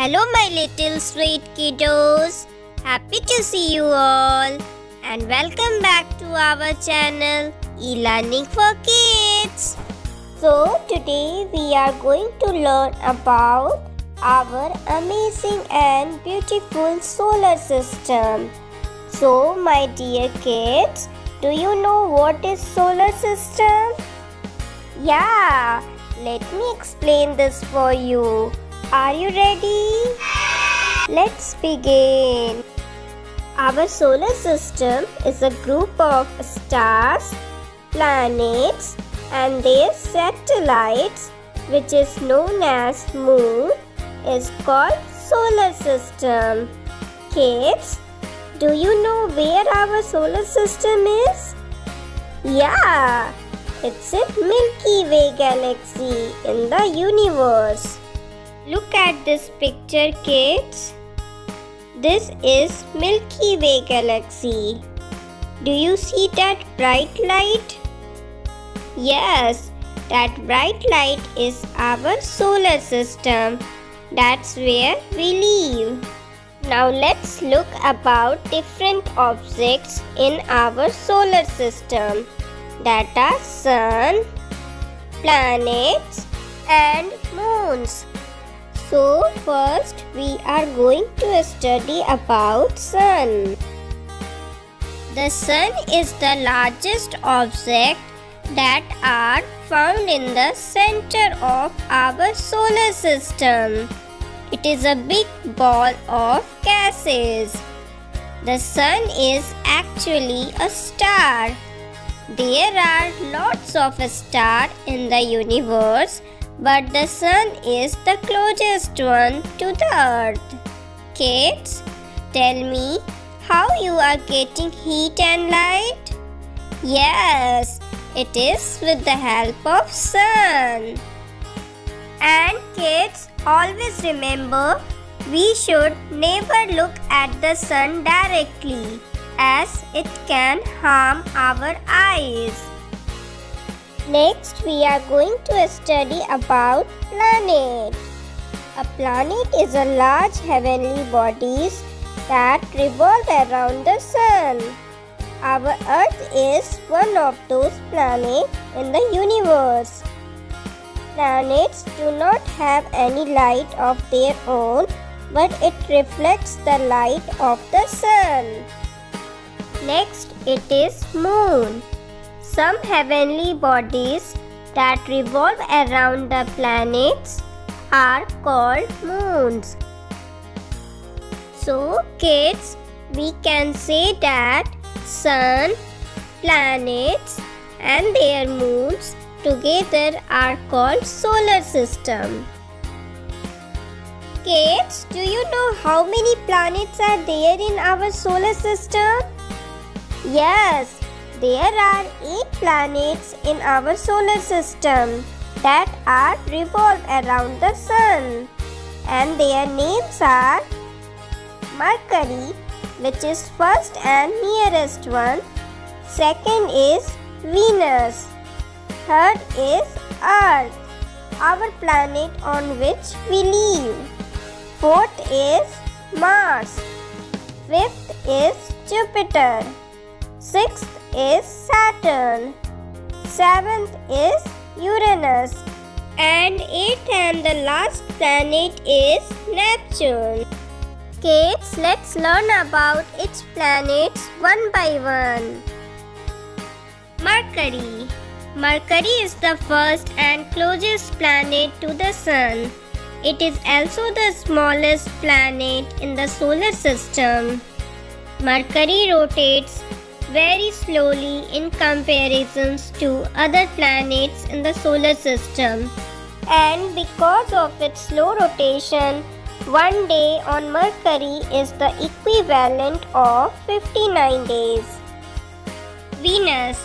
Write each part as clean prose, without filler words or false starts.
Hello my little sweet kiddos, happy to see you all and welcome back to our channel E-Learning for Kids. So today we are going to learn about our amazing and beautiful solar system. So my dear kids, do you know what is solar system? Yeah, let me explain this for you. Are you ready? Let's begin. Our solar system is a group of stars, planets and their satellites, which is known as moon, is called solar system. Kids, do you know where our solar system is? Yeah, it's in Milky Way galaxy in the universe. Look at this picture, kids. This is Milky Way galaxy. Do you see that bright light? Yes, that bright light is our solar system. That's where we live. Now let's look about different objects in our solar system, that are sun, planets and moons. So first we are going to study about sun. The sun is the largest object that are found in the center of our solar system. It is a big ball of gases. The sun is actually a star. There are lots of stars in the universe, but the sun is the closest one to the earth. Kids, tell me how you are getting heat and light? Yes, it is with the help of sun. And kids, always remember, we should never look at the sun directly, as it can harm our eyes. Next, we are going to study about planet. A planet is a large heavenly body that revolve around the sun. Our Earth is one of those planets in the universe. Planets do not have any light of their own, but it reflects the light of the sun. Next, it is moon. Some heavenly bodies that revolve around the planets are called moons. So kids, we can say that sun, planets and their moons together are called solar system. Kids, do you know how many planets are there in our solar system? Yes, there are 8 planets in our solar system that are revolve around the sun, and their names are Mercury, which is first and nearest one. Second is Venus. Third is Earth, our planet on which we live. Fourth is Mars. Fifth is Jupiter. Sixth is Saturn. Seventh is Uranus. And eighth and the last planet is Neptune. Kids, let's learn about its planets one by one. Mercury. Mercury is the first and closest planet to the sun. It is also the smallest planet in the solar system. Mercury rotates very slowly in comparison to other planets in the solar system. And because of its slow rotation, one day on Mercury is the equivalent of 59 days. Venus.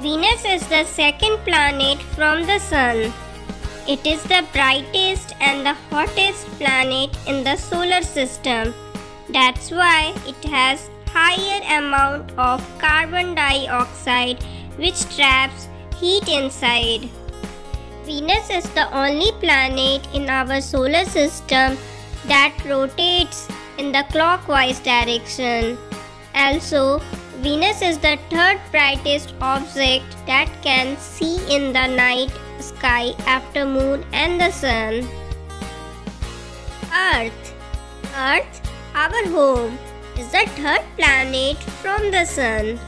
Venus is the second planet from the sun. It is the brightest and the hottest planet in the solar system. That's why it has higher amount of carbon dioxide, which traps heat inside. Venus is the only planet in our solar system that rotates in the clockwise direction. Also, Venus is the third brightest object that can see in the night sky after moon and the sun. Earth, our home, is the third planet from the sun.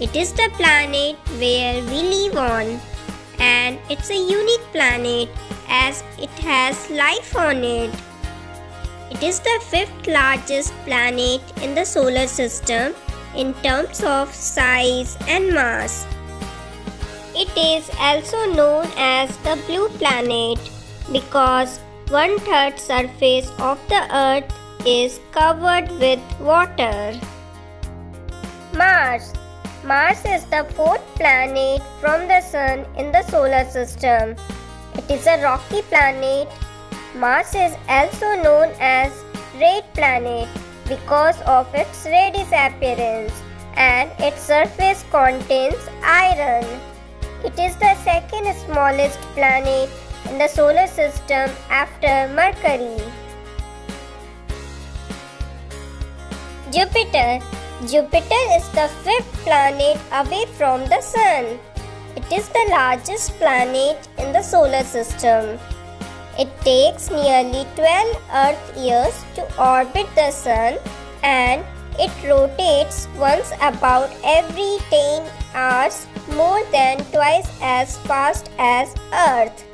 It is the planet where we live on, and it's a unique planet as it has life on it. It is the fifth largest planet in the solar system in terms of size and mass. It is also known as the blue planet because one-third surface of the Earth is covered with water. Mars is the fourth planet from the sun in the solar system. It is a rocky planet. Mars is also known as red planet because of its reddish appearance, and its surface contains iron. It is the second smallest planet in the solar system after Mercury. Jupiter is the fifth planet away from the sun. It is the largest planet in the solar system. It takes nearly 12 Earth years to orbit the sun, and it rotates once about every 10 hours, more than twice as fast as Earth.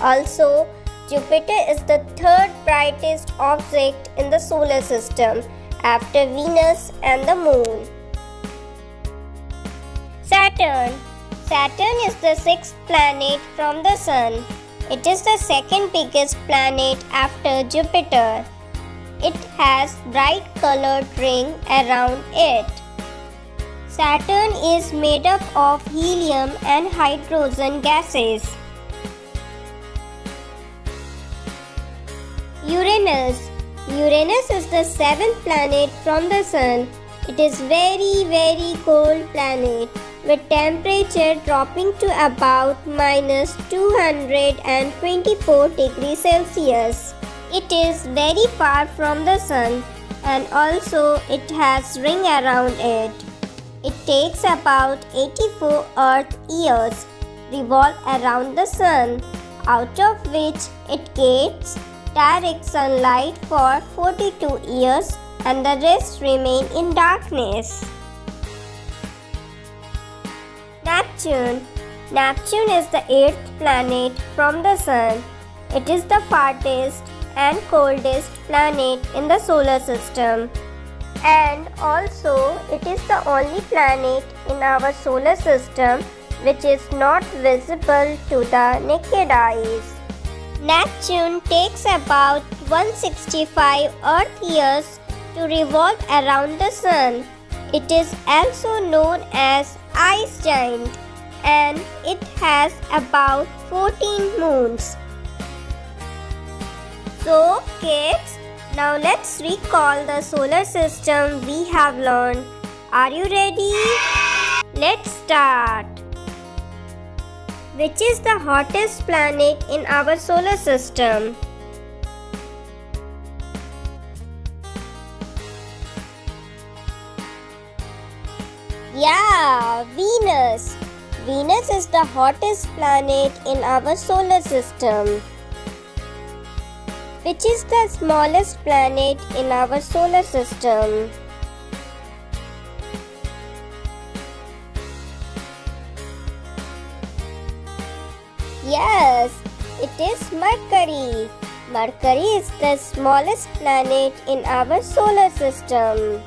Also, Jupiter is the third brightest object in the solar system after Venus and the moon. Saturn is the sixth planet from the sun. It is the second biggest planet after Jupiter. It has bright colored ring around it. Saturn is made up of helium and hydrogen gases. Uranus is the seventh planet from the sun. It is very, very cold planet with temperature dropping to about minus 224 degrees Celsius. It is very far from the sun, and also it has ring around it. It takes about 84 Earth years to revolve around the sun, out of which it gets direct sunlight for 42 years and the rest remain in darkness. Neptune is the eighth planet from the sun. It is the farthest and coldest planet in the solar system. And also, it is the only planet in our solar system which is not visible to the naked eyes. Neptune takes about 165 Earth years to revolve around the sun. It is also known as ice giant, and it has about 14 moons. So kids, now let's recall the solar system we have learned. Are you ready? Let's start. Which is the hottest planet in our solar system? Yeah, Venus. Venus is the hottest planet in our solar system. Which is the smallest planet in our solar system? Yes, it is Mercury. Mercury is the smallest planet in our solar system.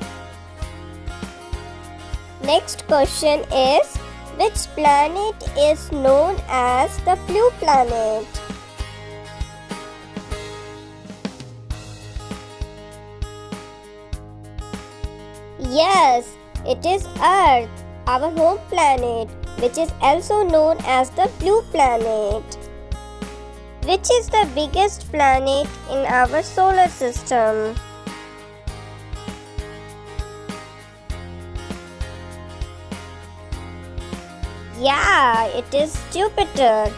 Next question is, which planet is known as the blue planet? Yes, it is Earth, our home planet, which is also known as the blue planet. Which is the biggest planet in our solar system? Yeah, it is Jupiter.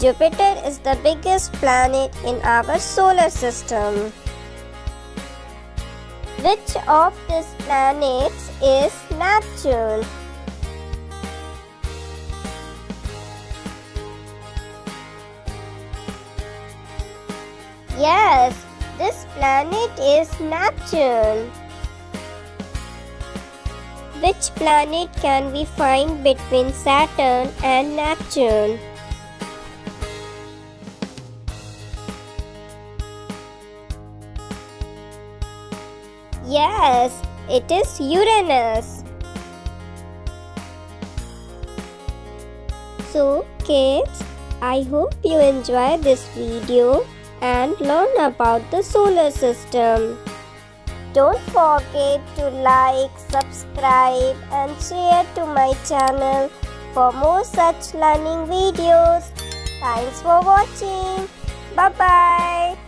Jupiter is the biggest planet in our solar system. Which of these planets is Neptune? Yes, this planet is Neptune. Which planet can we find between Saturn and Neptune? Yes, it is Uranus. So kids, I hope you enjoy this video and learn about the solar system. Don't forget to like, subscribe and share to my channel for more such learning videos. Thanks for watching. Bye bye.